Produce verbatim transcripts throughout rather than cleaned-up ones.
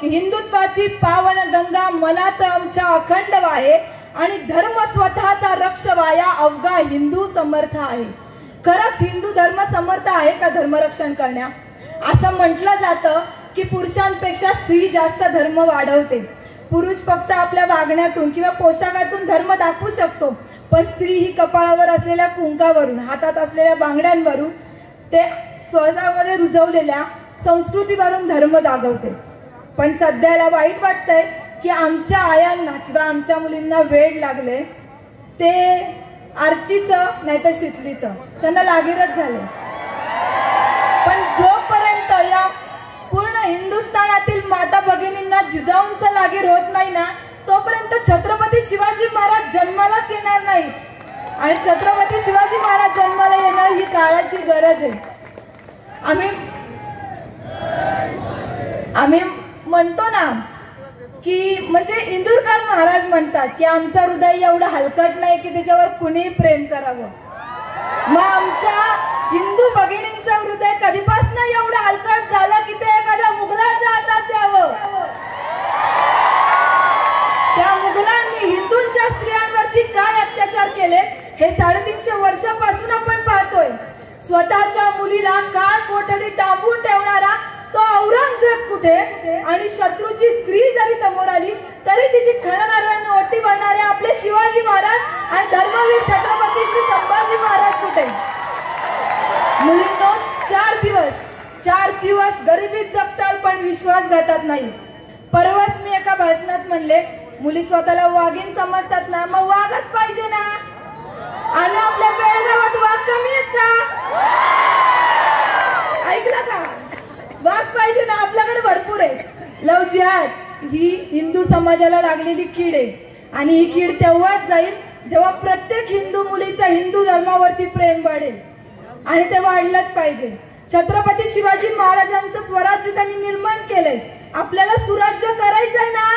की हिंदुत्वाची पावन गंगा मनात आमच्या अखंड वाहे आणि धर्म स्वतःचा रक्षवाया अवघा हिंदू समर्थ आहे। खरंच हिंदू धर्म समर्थ आहे का धर्मरक्षण करण्या? असं म्हटलं जातं की पुरुषांपेक्षा स्त्री जास्त धर्म वाढवते। पुरुष फक्त आपल्या वागण्यातून किंवा पोशाखातून धर्म दाखवू शकतो, पण स्त्री ही कपाळावर असलेल्या कुंकावरून, हातात असलेल्या बांगड्यांवरून, ते स्वतःमध्ये रुजवलेल्या संस्कृतीवरून धर्म दाखवते। पण सध्याला वाईट वाटतंय की आमच्या आयांना किंवा आमच्या मुलींना वेड लागले, ते आरचीचं नाहीतर शितलीचं, त्यांना लागीरच झाले। पण जोपर्यंत या पूर्ण हिंदुस्थानातील माता भगिनींना जिजाऊंचा लागीर होत नाही ना, तोपर्यंत छत्रपती शिवाजी महाराज जन्मालाच येणार नाही। आणि छत्रपती शिवाजी महाराज जन्माला येणार ही काळाची गरज आहे। आम्ही आम्ही म्हणतो ना की म्हणजे इंदुरकर महाराज म्हणतात की आमचं हृदय एवढं हलकट नाही की त्याच्यावर कुणी प्रेम करावं। मग आमच्या हिंदू भगिनींचं हृदय कधीपासून एवढं हलकट झालं की ते एखाद्या मुघलाच्या हातात द्यावं? त्या मुघलांनी हिंदूंच्या स्त्रियांवरती काय अत्याचार केले हे साडेतीनशे वर्षापासून आपण पाहतोय। स्वतःच्या मुलीला काळ कोठडी डांबून ठेवणारा तो औरंगजेब कुठे? आणि शत्रूची स्त्री जरी समोर आली तरी तिची खणणाऱ्यांना ओटी भरणारे आपले शिवाजी महाराज आणि धर्मवीर छत्रपती श्री संभाजी महाराज कुठे? मुलींनो, चार दिवस चार दिवस गरिबीत जगताल पण विश्वासघातात नाही। परवाच मी एका भाषणात म्हणले, मुली स्वतःला वाघीण समजतात ना, मग वाघच पाहिजे ना। आणि आपल्या बेळगावात वाघ कमी आहेत का? ऐकलं का? वाघ पाहिजे ना, आपल्याकडे भरपूर आहे। लव जिहाद ही हिंदू समाजाला लागलेली कीड आहे आणि ही कीड तेव्हाच जाईल जेव्हा प्रत्येक हिंदू मुलीचा हिंदू धर्मावरती प्रेम वाढेल, आणि ते वाढलंच पाहिजे। छत्रपती शिवाजी महाराजांचं स्वराज्य त्यांनी निर्माण केलंय, आपल्याला सुराज्य करायचंय ना।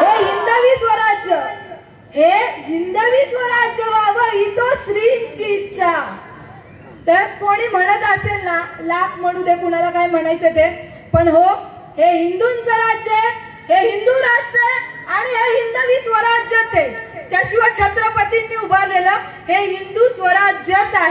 हे हिंदवी स्वराज्य, हे हिंदवी स्वराज्य व्हावं ही तो श्रींची इच्छा। तर कोणी म्हणत असेल ना, लाख म्हणू दे, कुणाला काय म्हणायचं ते, पण हो, हे हिंदूंचं राज्य आहे, हे हिंदू राष्ट्र आहे आणि हे हिंदवी स्वराज्यच आहे। त्याशिवाय छत्रपतींनी उभारलेलं हे हिंदू स्वराज्यच आहे।